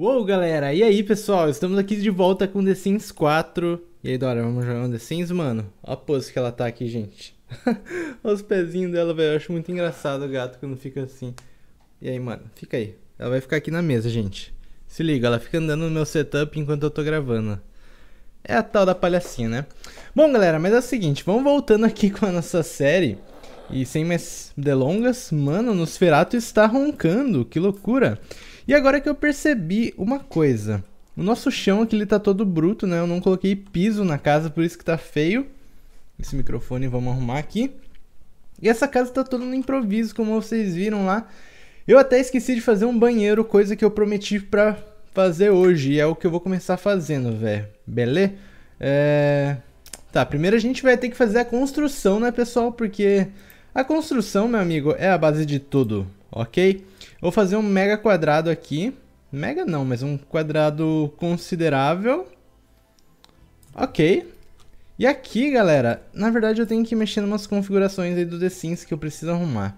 Uou, galera! E aí, pessoal? Estamos aqui de volta com The Sims 4. E aí, Dora, vamos jogar um The Sims, mano? Olha a pose que ela tá aqui, gente. Olha os pezinhos dela, velho. Eu acho muito engraçado o gato quando fica assim. E aí, mano? Fica aí. Ela vai ficar aqui na mesa, gente. Se liga, ela fica andando no meu setup enquanto eu tô gravando. É a tal da palhacinha, né? Bom, galera, mas é o seguinte. Vamos voltando aqui com a nossa série. E sem mais delongas, mano, o Nosferatu está roncando. Que loucura! E agora que eu percebi uma coisa, o nosso chão aqui ele tá todo bruto, né? Eu não coloquei piso na casa, por isso que tá feio. Esse microfone vamos arrumar aqui. E essa casa tá toda no improviso, como vocês viram lá. Eu até esqueci de fazer um banheiro, coisa que eu prometi pra fazer hoje. E é o que eu vou começar fazendo, velho. Beleza? Tá, primeiro a gente vai ter que fazer a construção, né, pessoal? Porque a construção, meu amigo, é a base de tudo, ok? Vou fazer um mega quadrado aqui. Mega não, mas um quadrado considerável. Ok. E aqui, galera, na verdade eu tenho que mexer em umas configurações aí do The Sims que eu preciso arrumar.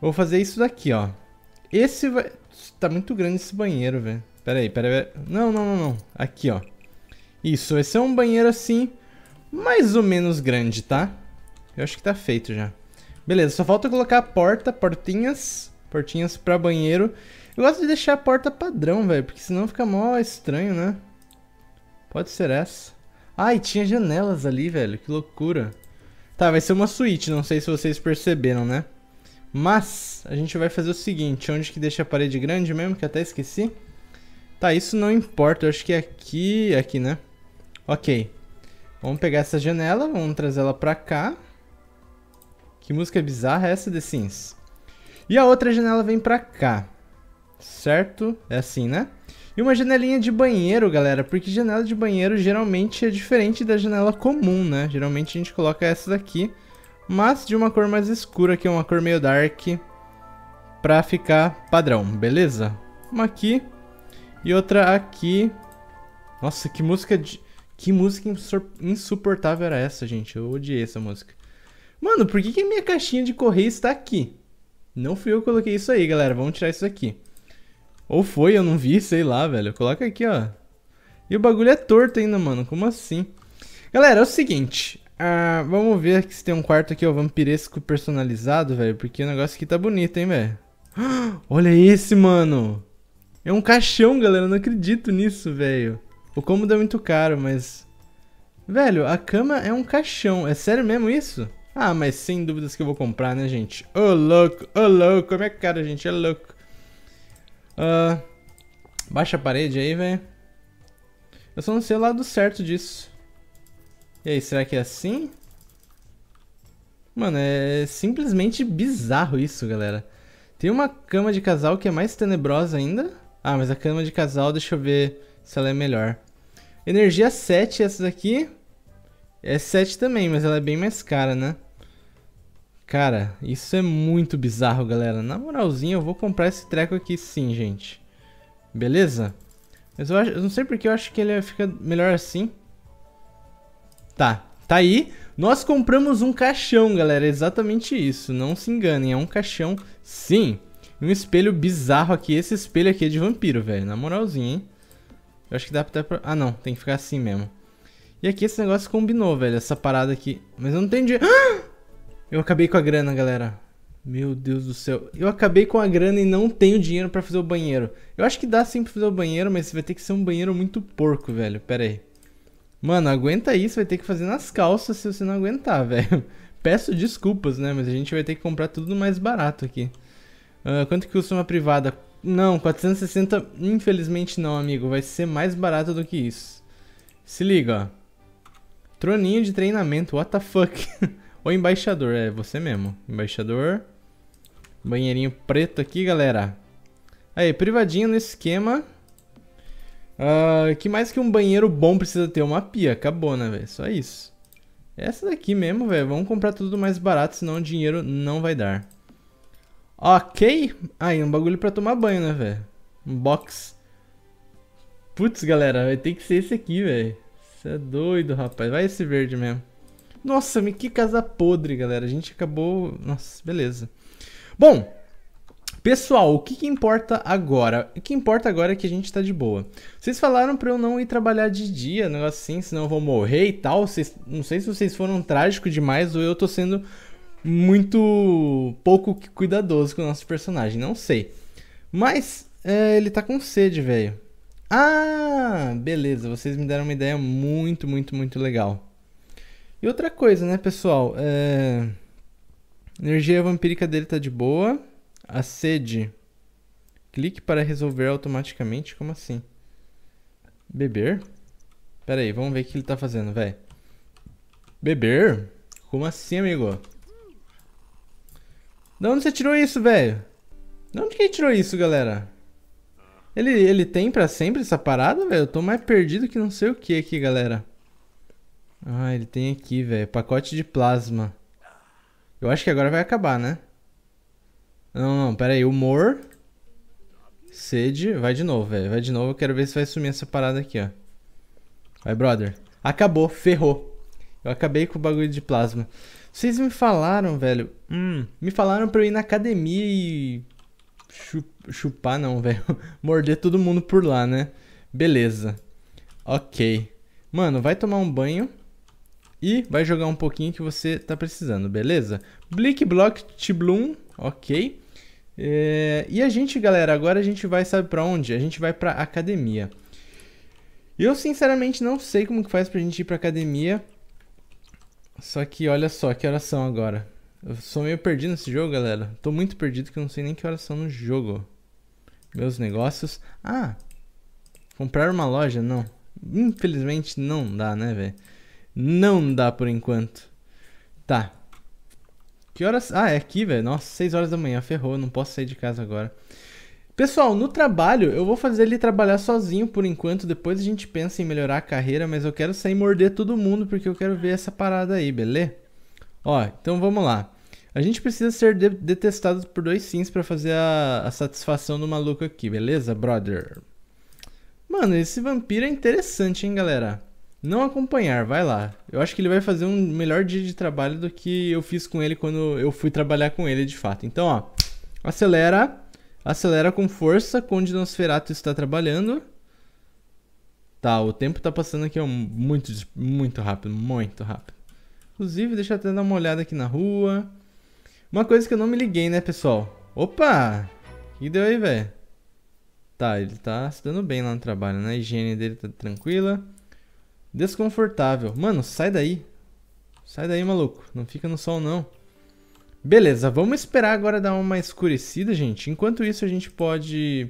Vou fazer isso daqui, ó. Esse vai... Tá muito grande esse banheiro, velho. Pera aí. Não. Aqui, ó. Isso, esse é um banheiro assim, mais ou menos grande, tá? Eu acho que tá feito já. Beleza, só falta colocar a porta, portinhas pra banheiro. Eu gosto de deixar a porta padrão, velho, porque senão fica mó estranho, né? Pode ser essa. Ah, e tinha janelas ali, velho, que loucura. Tá, vai ser uma suíte, não sei se vocês perceberam, né? Mas a gente vai fazer o seguinte, onde que deixa a parede grande mesmo, que até esqueci. Tá, isso não importa, eu acho que é aqui, né? Ok. Vamos pegar essa janela, vamos trazer ela pra cá. Que música bizarra é essa, The Sims? E a outra janela vem pra cá, certo? É assim, né? E uma janelinha de banheiro, galera, porque janela de banheiro geralmente é diferente da janela comum, né? Geralmente a gente coloca essa daqui, mas de uma cor mais escura, que é uma cor meio dark, pra ficar padrão, beleza? Uma aqui e outra aqui. Nossa, que música insuportável era essa, gente? Eu odiei essa música. Mano, por que a minha caixinha de correio está aqui? Não fui eu que coloquei isso aí, galera. Vamos tirar isso aqui. Ou foi, eu não vi, sei lá, velho. Coloca aqui, ó. E o bagulho é torto ainda, mano. Como assim? Galera, é o seguinte. Vamos ver aqui se tem um quarto aqui, ó. Vampiresco personalizado, velho. Porque o negócio aqui tá bonito, hein, velho. Olha esse, mano. É um caixão, galera. Eu não acredito nisso, velho. O cômodo é muito caro, mas... Velho, a cama é um caixão. É sério mesmo isso? Ah, mas sem dúvidas que eu vou comprar, né, gente? Ô, louco, minha cara, gente, é louco. Baixa a parede aí, velho. Eu só não sei o lado certo disso. E aí, será que é assim? Mano, é simplesmente bizarro isso, galera. Tem uma cama de casal que é mais tenebrosa ainda. Ah, mas a cama de casal, deixa eu ver se ela é melhor. Energia 7, essa daqui. É 7 também, mas ela é bem mais cara, né? Cara, isso é muito bizarro, galera. Na moralzinha, eu vou comprar esse treco aqui sim, gente. Beleza? Mas eu não sei porque eu acho que ele fica melhor assim. Tá, tá aí. Nós compramos um caixão, galera. É exatamente isso. Não se enganem, é um caixão sim. Um espelho bizarro aqui. Esse espelho aqui é de vampiro, velho. Na moralzinha, hein? Eu acho que dá até pra... Ah, não. Tem que ficar assim mesmo. E aqui esse negócio combinou, velho. Essa parada aqui. Mas eu não entendi. Eu acabei com a grana, galera. Meu Deus do céu. Eu acabei com a grana e não tenho dinheiro pra fazer o banheiro. Eu acho que dá sim pra fazer o banheiro, mas vai ter que ser um banheiro muito porco, velho. Pera aí. Mano, aguenta isso. Vai ter que fazer nas calças se você não aguentar, velho. Peço desculpas, né? Mas a gente vai ter que comprar tudo mais barato aqui. Quanto que custa uma privada? Não, 460... Infelizmente não, amigo. Vai ser mais barato do que isso. Se liga, ó. Troninho de treinamento. What the fuck? O embaixador, é você mesmo. Embaixador. Banheirinho preto aqui, galera. Aí, privadinho no esquema. Que mais que um banheiro bom precisa ter? Uma pia. Acabou, né, velho? Só isso. Essa daqui mesmo, velho. Vamos comprar tudo mais barato, senão o dinheiro não vai dar. Ok. Aí, um bagulho pra tomar banho, né, velho? Um box. Putz, galera. Vai ter que ser esse aqui, velho. Você é doido, rapaz. Vai esse verde mesmo. Nossa, que casa podre, galera. A gente acabou... Nossa, beleza. Bom, Pessoal, o que que importa agora? O que importa agora é que a gente tá de boa. Vocês falaram pra eu não ir trabalhar de dia, negócio assim, senão eu vou morrer e tal. Vocês, não sei se vocês foram trágicos demais ou eu tô sendo muito pouco cuidadoso com o nosso personagem, não sei. Mas é, ele tá com sede, velho. Ah, beleza, vocês me deram uma ideia muito legal. E outra coisa, né, pessoal? É... a energia vampírica dele tá de boa. A sede. Clique para resolver automaticamente. Como assim? Beber? Pera aí, vamos ver o que ele tá fazendo, velho. Beber? Como assim, amigo? De onde você tirou isso, velho? De onde que ele tirou isso, galera? Ele tem pra sempre essa parada, velho? Eu tô mais perdido que não sei o que aqui, galera. Ah, ele tem aqui, velho. Pacote de plasma. Eu acho que agora vai acabar, né? Não, não, pera aí, humor, sede, vai de novo, velho, vai de novo, eu quero ver se vai sumir essa parada aqui, ó. Vai, brother. Acabou, ferrou. Eu acabei com o bagulho de plasma. Vocês me falaram, velho, me falaram pra eu ir na academia e chupar não, velho, morder todo mundo por lá, né? Beleza, ok. Mano, vai tomar um banho. E vai jogar um pouquinho que você tá precisando, beleza? Blick, Block, Tibloom, ok. E a gente, galera, agora a gente vai, sabe pra onde? A gente vai pra academia. Eu, sinceramente, não sei como que faz pra gente ir pra academia. Só que, olha só, que horas são agora? Eu sou meio perdido nesse jogo, galera. Tô muito perdido que eu não sei nem que horas são no jogo. Meus negócios... ah! Comprar uma loja? Não. Infelizmente, não dá, né, velho? Não dá por enquanto. Tá. Que horas? Ah, é aqui, velho. Nossa, 6 horas da manhã. Ferrou, não posso sair de casa agora. Pessoal, no trabalho, eu vou fazer ele trabalhar sozinho por enquanto. Depois a gente pensa em melhorar a carreira, mas eu quero sair e morder todo mundo, porque eu quero ver essa parada aí, beleza? Ó, então vamos lá. A gente precisa ser detestado por 2 sims pra fazer a satisfação do maluco aqui, beleza, brother? Mano, esse vampiro é interessante, hein, galera? Não acompanhar, vai lá. Eu acho que ele vai fazer um melhor dia de trabalho do que eu fiz com ele quando eu fui trabalhar com ele de fato. Então, ó, acelera. Acelera com força, quando o Nosferatu está trabalhando. Tá, o tempo tá passando aqui, ó, muito rápido, muito rápido. Inclusive, deixa eu até dar uma olhada aqui na rua. Uma coisa que eu não me liguei, né, pessoal? Opa! O que deu aí, velho? Tá, ele tá se dando bem lá no trabalho, né? A higiene dele tá tranquila. Desconfortável. Mano, sai daí. Sai daí, maluco. Não fica no sol, não. Beleza, vamos esperar agora dar uma escurecida, gente. Enquanto isso, a gente pode...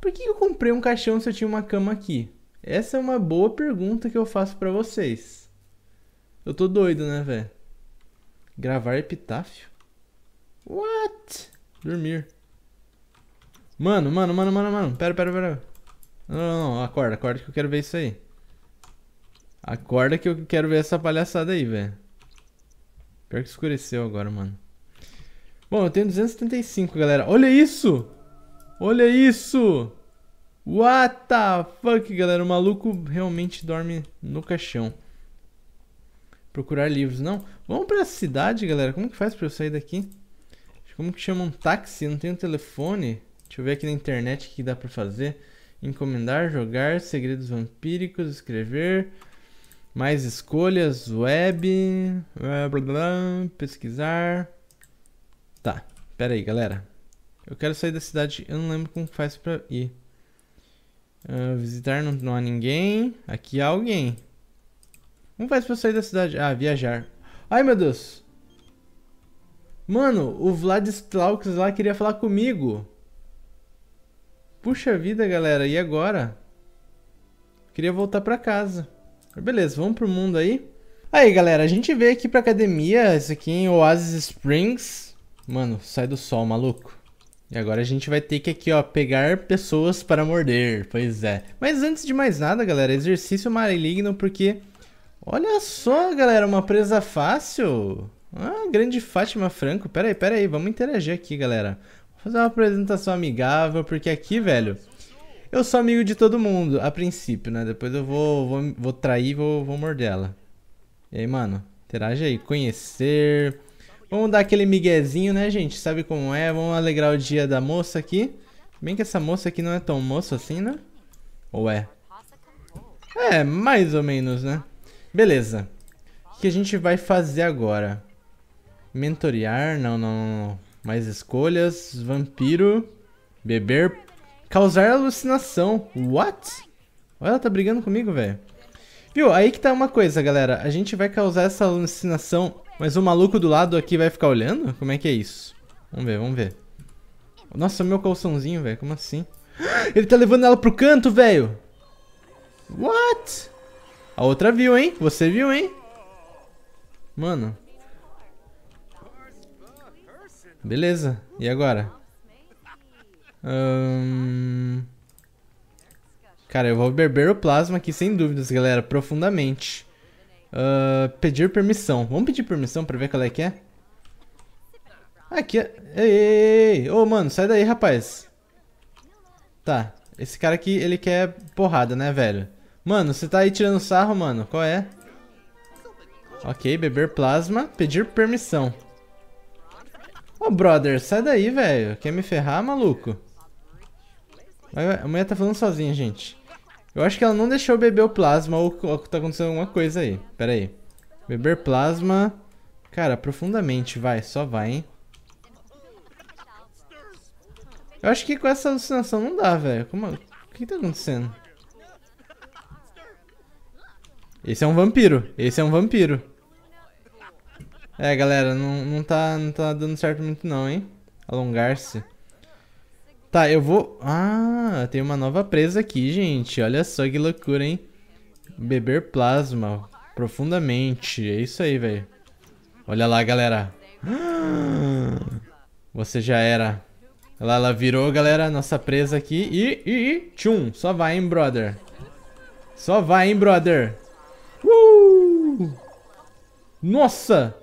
por que eu comprei um caixão se eu tinha uma cama aqui? Essa é uma boa pergunta que eu faço pra vocês. Eu tô doido, né, velho? Gravar epitáfio? What? Dormir. Mano. Pera. Não. Acorda que eu quero ver isso aí. Acorda que eu quero ver essa palhaçada aí, velho. Pior que escureceu agora, mano. Bom, eu tenho 275, galera. Olha isso! Olha isso! What the fuck, galera? O maluco realmente dorme no caixão. Procurar livros, não? Vamos pra cidade, galera. Como que faz pra eu sair daqui? Como que chama um táxi? Eu não tenho telefone. Deixa eu ver aqui na internet o que dá pra fazer. Encomendar, jogar, segredos vampíricos, escrever... mais escolhas, web, pesquisar. Tá, pera aí, galera. Eu quero sair da cidade, eu não lembro como faz pra ir. Visitar, não há ninguém. Aqui há alguém. Como faz pra eu sair da cidade? Ah, viajar. Ai, meu Deus. Mano, o Vladislaus lá queria falar comigo. Puxa vida, galera, e agora? Queria voltar pra casa. Beleza, vamos pro mundo aí. Aí, galera, a gente veio aqui pra academia. Isso aqui em Oasis Springs. Mano, sai do sol, maluco. E agora a gente vai ter que aqui, ó, pegar pessoas para morder. Pois é. Mas antes de mais nada, galera, exercício maligno, porque... olha só, galera, uma presa fácil. Ah, grande Fátima Franco. Pera aí, vamos interagir aqui, galera. Vou fazer uma apresentação amigável, porque aqui, velho... eu sou amigo de todo mundo, a princípio, né? Depois eu vou trair e vou morder ela. E aí, mano, interage aí. Conhecer, Vamos dar aquele miguezinho, né, gente? Sabe como é? Vamos alegrar o dia da moça aqui. Bem que essa moça aqui não é tão moça assim, né? Ou é? É, mais ou menos, né? Beleza. O que a gente vai fazer agora? Mentorear, não. Mais escolhas, vampiro, beber, causar alucinação. What? Olha, ela tá brigando comigo, velho. Viu? Aí que tá uma coisa, galera. A gente vai causar essa alucinação, mas o maluco do lado aqui vai ficar olhando? Como é que é isso? Vamos ver, vamos ver. Nossa, meu calçãozinho, velho. Como assim? Ele tá levando ela pro canto, velho. What? A outra viu, hein? Você viu, hein? Mano. Beleza. E agora? Cara, eu vou beber o plasma aqui, sem dúvidas, galera. Profundamente. Pedir permissão. Vamos pedir permissão pra ver qual é que é? Aqui é... Ei. Ô, mano, sai daí, rapaz. Tá. Esse cara aqui, ele quer porrada, né, velho? Mano, você tá aí tirando sarro, mano. Qual é? Ok, beber plasma. Pedir permissão. Ô, brother, sai daí, velho. Quer me ferrar, maluco? A mulher tá falando sozinha, gente. Eu acho que ela não deixou beber o plasma ou tá acontecendo alguma coisa aí. Pera aí. Beber plasma. Cara, profundamente, vai. Só vai, hein. Eu acho que com essa alucinação não dá, velho. Como... O que tá acontecendo? Esse é um vampiro. Esse é um vampiro. É, galera, não tá dando certo muito não, hein. Alongar-se. Tá, eu vou... Ah, tem uma nova presa aqui, gente. Olha só que loucura, hein? Beber plasma. Profundamente. É isso aí, velho. Olha lá, galera. Você já era. Ela virou, galera. Nossa presa aqui. Tchum. Só vai, hein, brother. Só vai, hein, brother. Nossa.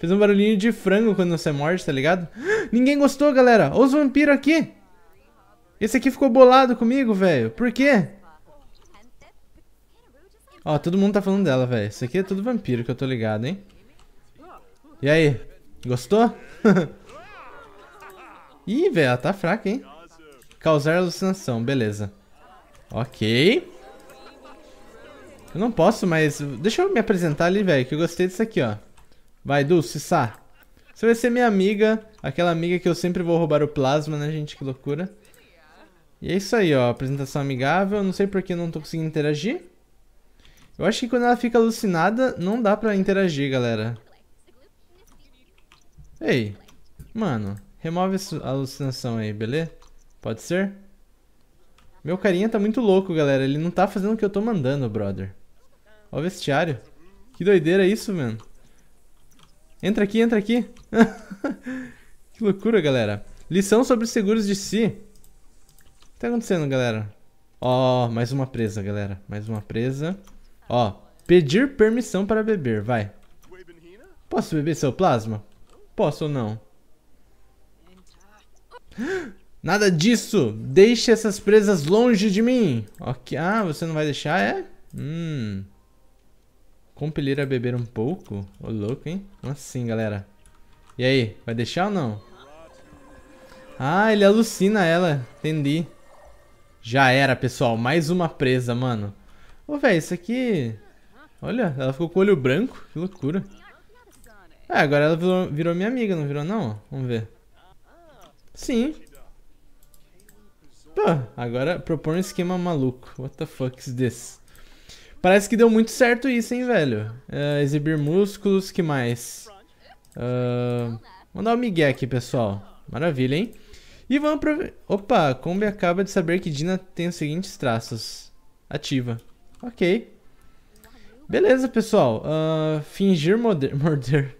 Fez um barulhinho de frango quando você morde, tá ligado? Ninguém gostou, galera. Olha os vampiros aqui. Esse aqui ficou bolado comigo, velho. Por quê? Ó, todo mundo tá falando dela, velho. Isso aqui é tudo vampiro que eu tô ligado, hein? E aí? Gostou? Ih, velho, ela tá fraca, hein? Causar alucinação, beleza. Ok. Eu não posso, mas... Deixa eu me apresentar ali, velho, que eu gostei disso aqui, ó. Vai, Dulce Sá. Você vai ser minha amiga. Aquela amiga que eu sempre vou roubar o plasma, né, gente? Que loucura. E é isso aí, ó. Apresentação amigável. Não sei porque não tô conseguindo interagir. Eu acho que quando ela fica alucinada, não dá pra interagir, galera. Ei. Mano, remove a alucinação aí, beleza? Pode ser? Meu carinha tá muito louco, galera. Ele não tá fazendo o que eu tô mandando, brother. Ó o vestiário. Que doideira isso, mano. Entra aqui, entra aqui. Que loucura, galera. Lição sobre seguros de si. O que tá acontecendo, galera? Ó, mais uma presa, galera. Mais uma presa. Ó, pedir permissão para beber, vai. Posso beber seu plasma? Posso ou não? Nada disso! Deixe essas presas longe de mim! Ok. Ah, você não vai deixar, é? Compelir a beber um pouco? Ô, louco, hein? Assim, galera. E aí, vai deixar ou não? Ah, ele alucina ela. Entendi. Já era, pessoal. Mais uma presa, mano. Ô, velho, isso aqui... Olha, ela ficou com o olho branco. Que loucura. É, agora ela virou minha amiga, não virou, não? Vamos ver. Sim. Pô, agora propõe um esquema maluco. What the fuck is this? Parece que deu muito certo isso, hein, velho? Exibir músculos, que mais? Mandar um migué aqui, pessoal. Maravilha, hein? E vamos aproveitar... Opa, a Kombi acaba de saber que Dina tem os seguintes traços. Ativa. Ok. Beleza, pessoal. Fingir morder.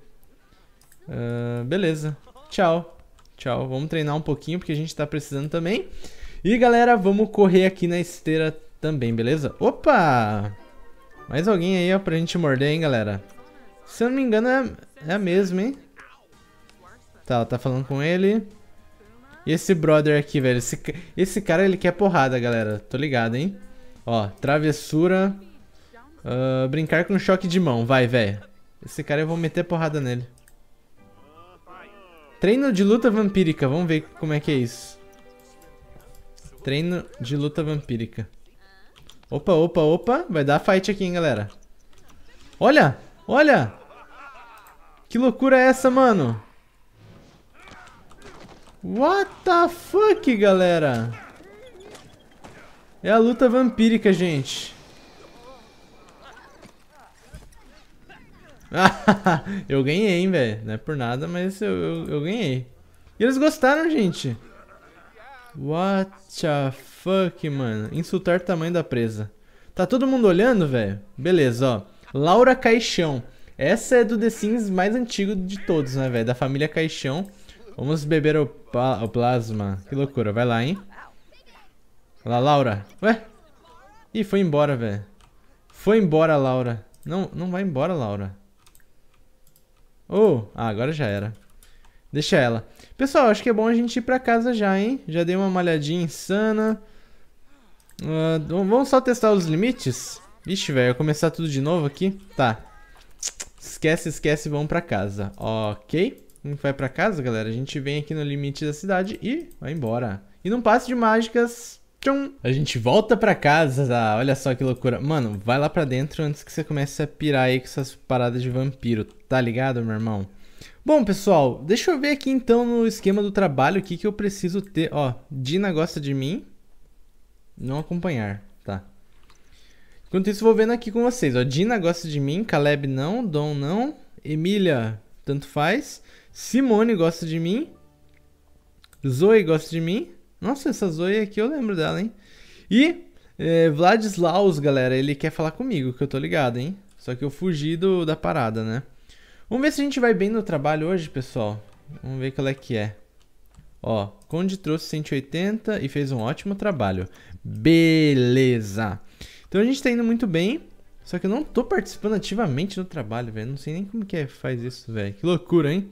Beleza. Tchau. Tchau. Vamos treinar um pouquinho, porque a gente tá precisando também. E, galera, vamos correr aqui na esteira também, beleza? Opa! Mais alguém aí, ó, pra gente morder, hein, galera? Se eu não me engano, é a mesma, hein? Tá, ela tá falando com ele... E esse brother aqui, velho, esse cara, ele quer porrada, galera. Tô ligado, hein? Ó, travessura. Brincar com choque de mão. Vai, velho. Esse cara eu vou meter porrada nele. Treino de luta vampírica. Vamos ver como é que é isso. Treino de luta vampírica. Opa, opa, opa. Vai dar fight aqui, hein, galera. Olha, olha. Que loucura é essa, mano? What the fuck, galera? É a luta vampírica, gente. Eu ganhei, hein, velho. Não é por nada, mas eu ganhei. E eles gostaram, gente. What the fuck, mano. Insultar o tamanho da presa. Tá todo mundo olhando, velho? Beleza, ó. Laura Caixão. Essa é do The Sims mais antigo de todos, né, velho? Da família Caixão. Vamos beber o plasma. Que loucura. Vai lá, hein? Vai lá, Laura. Ué? Ih, foi embora, velho. Foi embora, Laura. Não, não vai embora, Laura. Oh, ah, agora já era. Deixa ela. Pessoal, acho que é bom a gente ir pra casa já, hein? Já dei uma malhadinha insana. Vamos só testar os limites? Ixi, velho, eu começar tudo de novo aqui? Tá. Esquece, esquece, vamos pra casa. Ok. Não vai pra casa, galera. A gente vem aqui no limite da cidade e vai embora. E num passe de mágicas... Tchum. A gente volta pra casa, tá? Olha só que loucura. Mano, vai lá pra dentro antes que você comece a pirar aí com essas paradas de vampiro, tá ligado, meu irmão? Bom, pessoal, deixa eu ver aqui então no esquema do trabalho o que que eu preciso ter. Ó, Dina gosta de mim. Não acompanhar, tá? Enquanto isso, vou vendo aqui com vocês. Ó, Dina gosta de mim, Caleb não, Dom não, Emília, tanto faz. Simone gosta de mim. Zoe gosta de mim. Nossa, essa Zoe aqui eu lembro dela, hein? E Vladislaus, galera, ele quer falar comigo, que eu tô ligado, hein? Só que eu fugi da parada, né? Vamos ver se a gente vai bem no trabalho hoje, pessoal. Vamos ver qual é que é. Ó, Conde trouxe 180 e fez um ótimo trabalho. Beleza! Então a gente tá indo muito bem, só que eu não tô participando ativamente do trabalho, velho. Não sei nem como que faz isso, velho. Que loucura, hein?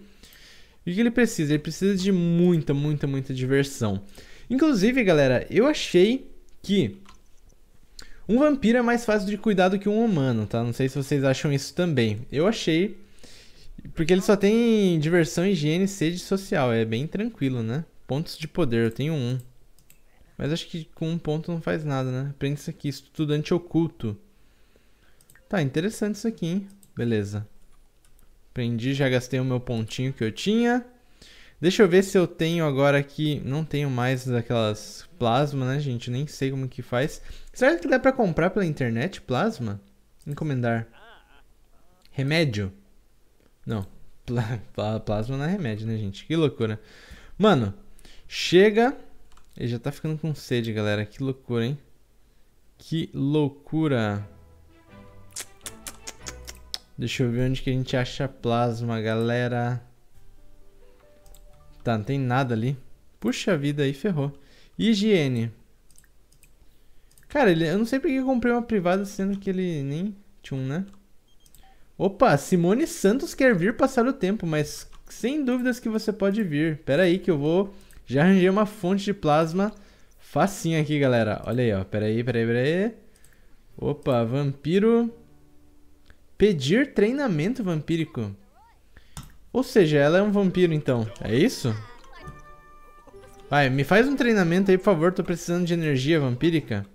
E o que ele precisa? Ele precisa de muita, muita, muita diversão. Inclusive, galera, eu achei que um vampiro é mais fácil de cuidar do que um humano, tá? Não sei se vocês acham isso também. Eu achei, porque ele só tem diversão, higiene e sede social. É bem tranquilo, né? Pontos de poder, eu tenho 1. Mas acho que com 1 ponto não faz nada, né? Aprende isso aqui, estudante oculto. Tá, interessante isso aqui, hein? Beleza. Aprendi, já gastei o meu pontinho que eu tinha. Deixa eu ver se eu tenho agora aqui... Não tenho mais daquelas plasma, né, gente? Nem sei como que faz. Será que dá pra comprar pela internet plasma? Encomendar. Remédio? Não. Plasma não é remédio, né, gente? Que loucura. Mano, chega... Ele já tá ficando com sede, galera. Que loucura, hein? Que loucura. Deixa eu ver onde que a gente acha plasma, galera... Tá, não tem nada ali. Puxa vida, aí ferrou. Higiene. Cara, eu não sei porque eu comprei uma privada, sendo que ele nem tinha um, né? Opa, Simone Santos quer vir passar o tempo, mas sem dúvidas que você pode vir. Pera aí que eu vou... Já arranjei uma fonte de plasma facinha aqui, galera. Olha aí, ó. Pera aí, pera aí, pera aí. Opa, vampiro. Pedir treinamento vampírico. Ou seja, ela é um vampiro, então. É isso? Vai, me faz um treinamento aí, por favor. Tô precisando de energia vampírica.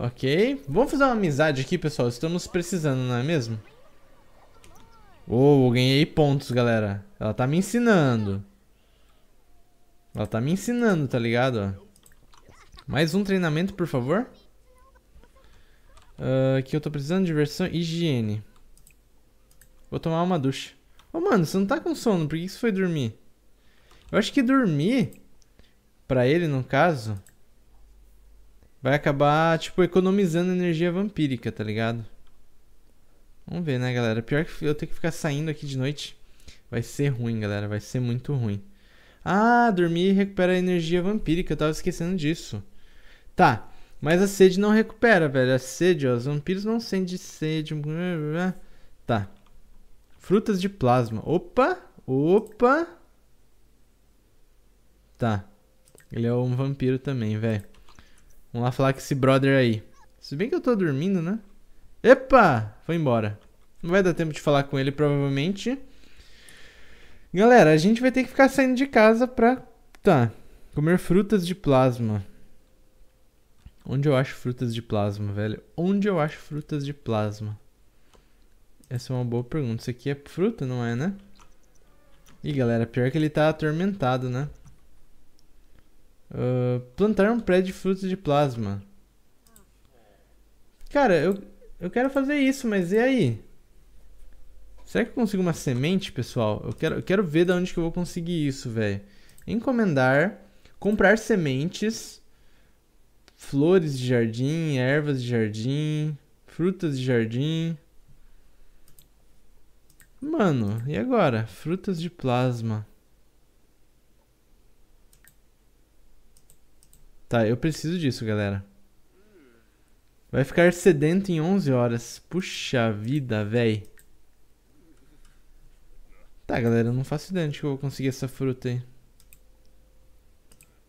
Ok. Vamos fazer uma amizade aqui, pessoal. Estamos precisando, não é mesmo? Oh, ganhei pontos, galera. Ela tá me ensinando. Ela tá me ensinando, tá ligado? Mais um treinamento, por favor. Que eu tô precisando de diversão e higiene. Vou tomar uma ducha. Ô, mano, você não tá com sono, por que você foi dormir? Eu acho que dormir, pra ele, no caso, vai acabar, tipo, economizando energia vampírica, tá ligado? Vamos ver, né, galera? Pior que eu tenho que ficar saindo aqui de noite. Vai ser ruim, galera, vai ser muito ruim. Ah, dormir recupera a energia vampírica, eu tava esquecendo disso. Tá, mas a sede não recupera, velho. A sede, ó, os vampiros não sentem sede. Tá. Frutas de plasma. Opa! Opa! Tá. Ele é um vampiro também, velho. Vamos lá falar com esse brother aí. Se bem que eu tô dormindo, né? Epa! Foi embora. Não vai dar tempo de falar com ele, provavelmente. Galera, a gente vai ter que ficar saindo de casa pra... Tá. Comer frutas de plasma. Onde eu acho frutas de plasma, velho? Onde eu acho frutas de plasma? Essa é uma boa pergunta. Isso aqui é fruta, não é, né? Ih, galera, pior que ele tá atormentado, né? Plantar um prédio de frutas de plasma. Cara, eu quero fazer isso, mas e aí? Será que eu consigo uma semente, pessoal? Eu quero ver de onde que eu vou conseguir isso, velho. Encomendar, comprar sementes, flores de jardim, ervas de jardim, frutas de jardim. Mano, e agora? Frutas de plasma. Tá, eu preciso disso, galera. Vai ficar sedento em 11 horas. Puxa vida, véi. Tá, galera, eu não faço ideia de que eu vou conseguir essa fruta aí.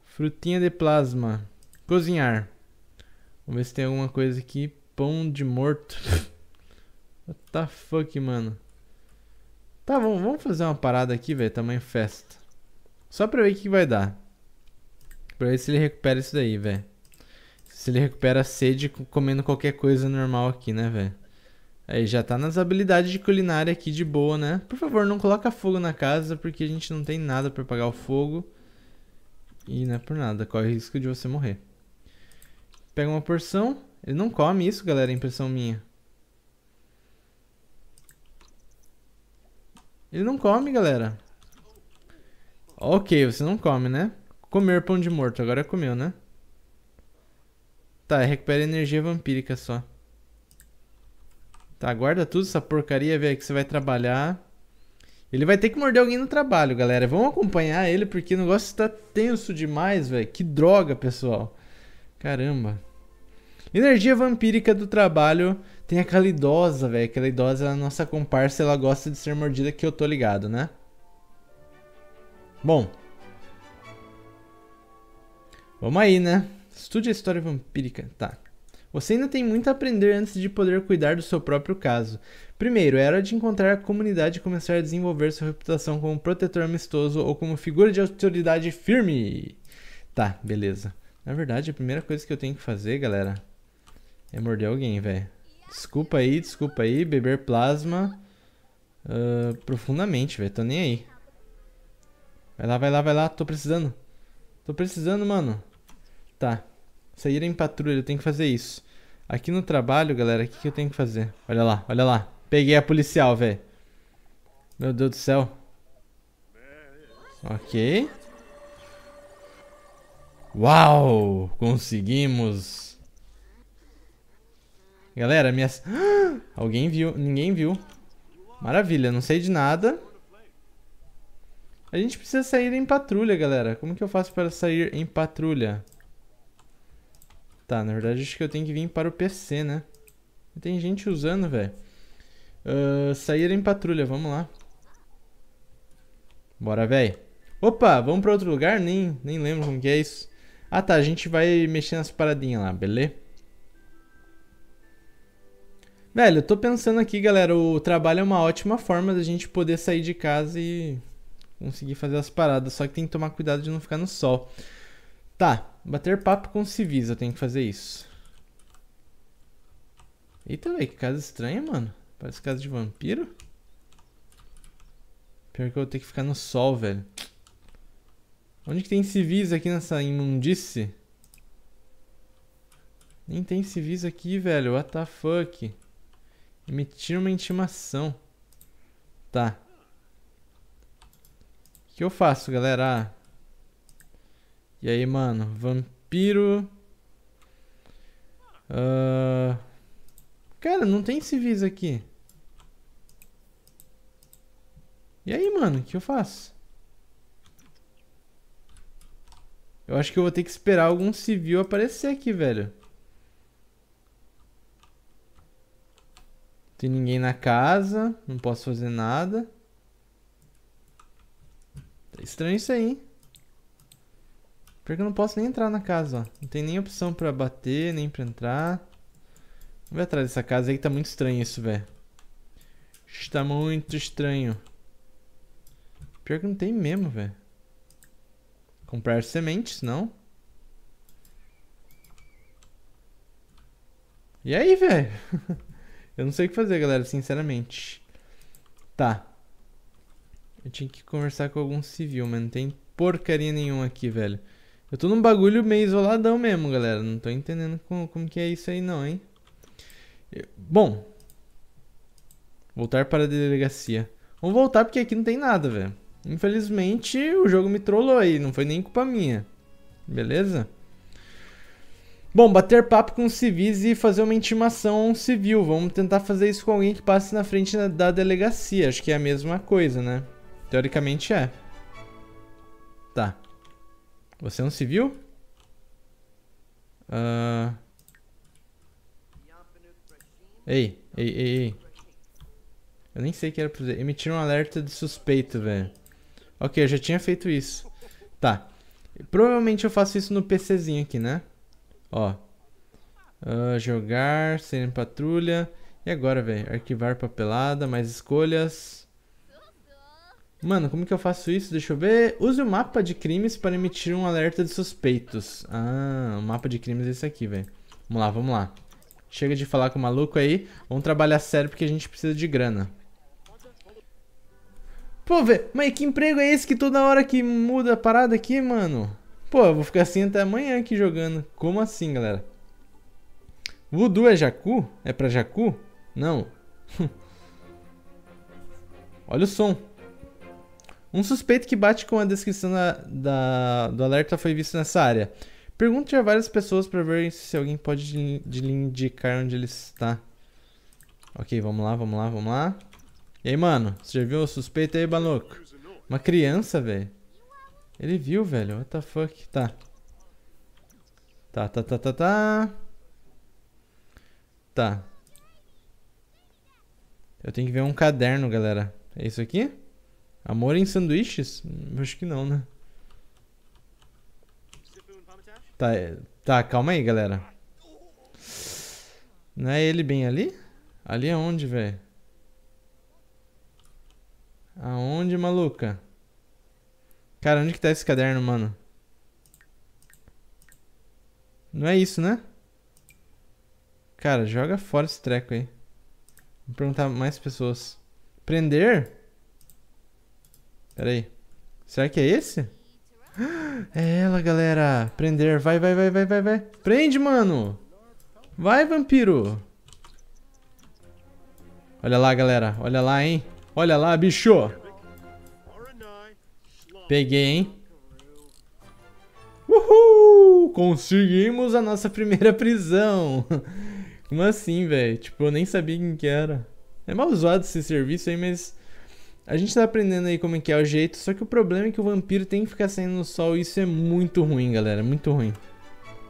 Frutinha de plasma. Cozinhar. Vamos ver se tem alguma coisa aqui. Pão de morto. What the fuck, mano. Tá, vamos fazer uma parada aqui, velho. Tamanho festa. Só pra ver o que vai dar. Pra ver se ele recupera isso daí, velho. Se ele recupera a sede comendo qualquer coisa normal aqui, né, velho? Aí já tá nas habilidades de culinária aqui de boa, né? Por favor, não coloca fogo na casa, porque a gente não tem nada pra apagar o fogo. E não é por nada. Corre risco de você morrer. Pega uma porção. Ele não come isso, galera. É impressão minha. Ele não come, galera. Ok, você não come, né? Comer pão de morto. Agora comeu, né? Tá, recupera energia vampírica só. Tá, guarda tudo essa porcaria, velho, que você vai trabalhar. Ele vai ter que morder alguém no trabalho, galera. Vamos acompanhar ele, porque o negócio tá tenso demais, velho. Que droga, pessoal. Caramba. Energia vampírica do trabalho. Tem aquela idosa, velho. Aquela idosa, ela é a nossa comparsa. Ela gosta de ser mordida, que eu tô ligado, né? Bom. Vamos aí, né? Estude a história vampírica. Tá. Você ainda tem muito a aprender antes de poder cuidar do seu próprio caso. Primeiro, é hora de encontrar a comunidade e começar a desenvolver sua reputação como protetor amistoso ou como figura de autoridade firme. Tá, beleza. Na verdade, a primeira coisa que eu tenho que fazer, galera... É morder alguém, velho. Desculpa aí, beber plasma profundamente, velho. Tô nem aí. Vai lá, vai lá, vai lá. Tô precisando. Tô precisando, mano. Tá. Sair em patrulha, eu tenho que fazer isso. Aqui no trabalho, galera, o que, que eu tenho que fazer? Olha lá, olha lá. Peguei a policial, velho. Meu Deus do céu. Ok. Uau! Conseguimos! Galera, minhas... Alguém viu? Ninguém viu. Maravilha, não sei de nada. A gente precisa sair em patrulha, galera. Como que eu faço para sair em patrulha? Tá, na verdade acho que eu tenho que vir para o PC, né? Tem gente usando, velho. Sair em patrulha, vamos lá. Bora, velho. Opa, vamos para outro lugar? Nem lembro como que é isso. Ah, tá, a gente vai mexer nas paradinhas lá, beleza? Velho, eu tô pensando aqui, galera, o trabalho é uma ótima forma da gente poder sair de casa e conseguir fazer as paradas. Só que tem que tomar cuidado de não ficar no sol. Tá, bater papo com civis, eu tenho que fazer isso. Eita, velho, que casa estranha, mano. Parece casa de vampiro. Pior que eu vou ter que ficar no sol, velho. Onde que tem civis aqui nessa imundice? Nem tem civis aqui, velho. What the fuck? Emitir uma intimação. Tá. O que eu faço, galera? E aí, mano? Vampiro. Cara, não tem civis aqui. E aí, mano? O que eu faço? Eu acho que eu vou ter que esperar algum civil aparecer aqui, velho. Tem ninguém na casa, não posso fazer nada. Tá estranho isso aí, hein? Porque eu não posso nem entrar na casa, ó. Não tem nem opção pra bater, nem pra entrar. Vamos ver atrás dessa casa aí que tá muito estranho isso, velho. Está muito estranho. Pior que não tem mesmo, velho. Comprar sementes, não. E aí, velho? Eu não sei o que fazer, galera, sinceramente. Tá. Eu tinha que conversar com algum civil, mas não tem porcaria nenhuma aqui, velho. Eu tô num bagulho meio isoladão mesmo, galera. Não tô entendendo como que é isso aí, não, hein? Bom. Voltar para a delegacia. Vamos voltar porque aqui não tem nada, velho. Infelizmente, o jogo me trollou aí. Não foi nem culpa minha. Beleza? Bom, bater papo com civis e fazer uma intimação a um civil. Vamos tentar fazer isso com alguém que passe na frente da delegacia. Acho que é a mesma coisa, né? Teoricamente é. Tá. Você é um civil? Ei. Eu nem sei o que era pra fazer. Emitir um alerta de suspeito, velho. Ok, eu já tinha feito isso. Tá. Provavelmente eu faço isso no PCzinho aqui, né? Ó. Jogar, ser em patrulha. E agora, velho? Arquivar papelada, mais escolhas. Mano, como que eu faço isso? Deixa eu ver. Use o mapa de crimes para emitir um alerta de suspeitos. Ah, o mapa de crimes é esse aqui, velho. Vamos lá, vamos lá. Chega de falar com o maluco aí. Vamos trabalhar sério porque a gente precisa de grana. Pô, velho, mas que emprego é esse que toda hora que muda a parada aqui, mano? Pô, eu vou ficar assim até amanhã aqui jogando. Como assim, galera? Voodoo é Jacu? É pra Jacu? Não. Olha o som. Um suspeito que bate com a descrição do alerta foi visto nessa área. Pergunte a várias pessoas para ver se alguém pode lhe indicar onde ele está. Ok, vamos lá, vamos lá, vamos lá. E aí, mano? Você já viu o suspeito aí, maluco? Uma criança, velho. Ele viu, velho. What the fuck? Tá. Tá. Tá. Eu tenho que ver um caderno, galera. É isso aqui? Amor em sanduíches? Acho que não, né? Tá, calma aí, galera. Não é ele bem ali? Ali é onde, velho? Aonde, maluca? Cara, onde que tá esse caderno, mano? Não é isso, né? Cara, joga fora esse treco aí. Vou perguntar mais pessoas. Prender? Pera aí. Será que é esse? É ela, galera. Prender. Vai. Prende, mano. Vai, vampiro. Olha lá, galera. Olha lá, hein. Olha lá, bicho. Peguei, hein. Uhul. Conseguimos a nossa primeira prisão. Como assim, velho? Tipo, eu nem sabia quem que era. É mal zoado esse serviço aí, mas... a gente tá aprendendo aí como é que é o jeito, só que o problema é que o vampiro tem que ficar saindo no sol e isso é muito ruim, galera, muito ruim.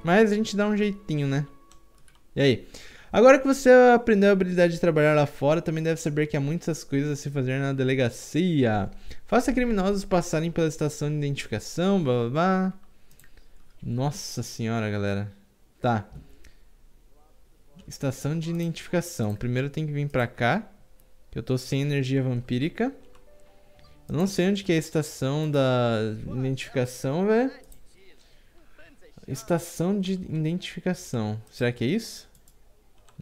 Mas a gente dá um jeitinho, né? E aí? Agora que você aprendeu a habilidade de trabalhar lá fora, também deve saber que há muitas coisas a se fazer na delegacia. Faça criminosos passarem pela estação de identificação, blá blá blá. Nossa senhora, galera. Tá. Estação de identificação. Primeiro tem que vir pra cá, que eu tô sem energia vampírica. Eu não sei onde que é a estação da identificação, velho. Estação de identificação. Será que é isso?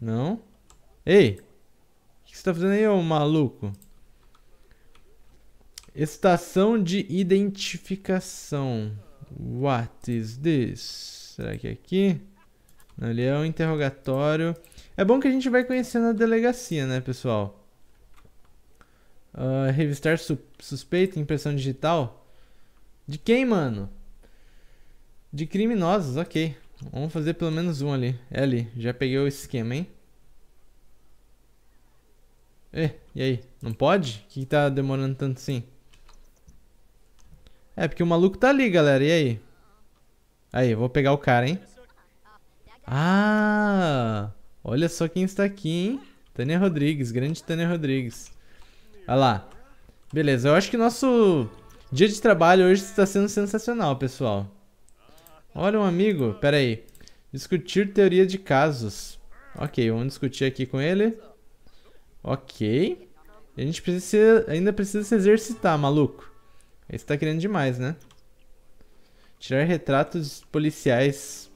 Não. Ei! O que você tá fazendo aí, ô maluco? Estação de identificação. What is this? Será que é aqui? Não, ali é um interrogatório. É bom que a gente vai conhecendo a delegacia, né, pessoal? Revistar suspeito, impressão digital. De quem, mano? De criminosos, ok. Vamos fazer pelo menos um ali. É ali, já peguei o esquema, hein? E aí? Não pode? O que tá demorando tanto assim? É, porque o maluco tá ali, galera, e aí? Aí, eu vou pegar o cara, hein? Ah! Olha só quem está aqui, hein? Tânia Rodrigues, grande Tânia Rodrigues. Olha lá. Beleza, eu acho que o nosso dia de trabalho hoje está sendo sensacional, pessoal. Olha um amigo. Pera aí. Discutir teoria de casos. Ok, vamos discutir aqui com ele. Ok. A gente precisa, ainda precisa se exercitar, maluco. Esse tá querendo demais, né? Tirar retratos policiais.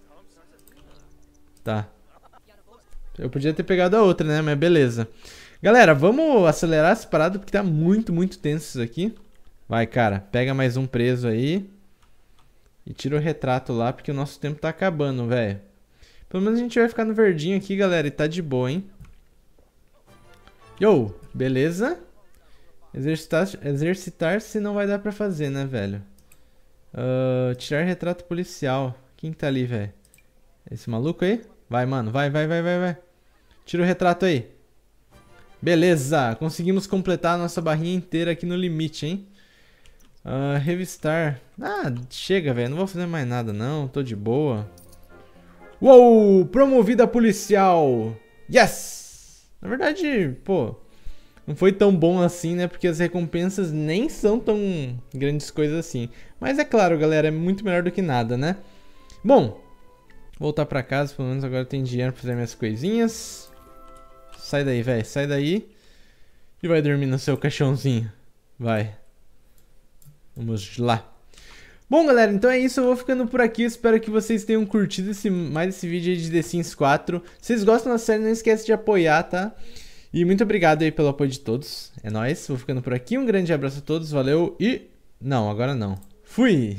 Tá. Eu podia ter pegado a outra, né? Mas beleza. Galera, vamos acelerar essa parada porque tá muito tenso isso aqui. Vai, cara. Pega mais um preso aí. E tira o retrato lá porque o nosso tempo tá acabando, velho. Pelo menos a gente vai ficar no verdinho aqui, galera. E tá de boa, hein? Yo! Beleza? Exercitar-se não vai dar pra fazer, né, velho? Tirar retrato policial. Quem que tá ali, velho? Esse maluco aí? Vai, mano. Vai. Tira o retrato aí. Beleza! Conseguimos completar a nossa barrinha inteira aqui no limite, hein? Revistar. Ah, chega, velho. Não vou fazer mais nada, não. Tô de boa. Uou! Promovida policial! Yes! Na verdade, pô... Não foi tão bom assim, né? Porque as recompensas nem são tão grandes coisas assim. Mas é claro, galera, é muito melhor do que nada, né? Bom, voltar pra casa. Pelo menos agora tem dinheiro pra fazer minhas coisinhas. Sai daí, velho. Sai daí. E vai dormir no seu caixãozinho. Vai. Vamos lá. Bom, galera, então é isso. Eu vou ficando por aqui. Espero que vocês tenham curtido mais esse vídeo aí de The Sims 4. Se vocês gostam da série, não esquece de apoiar, tá? E muito obrigado aí pelo apoio de todos. É nóis. Vou ficando por aqui. Um grande abraço a todos. Valeu e... Não, agora não. Fui!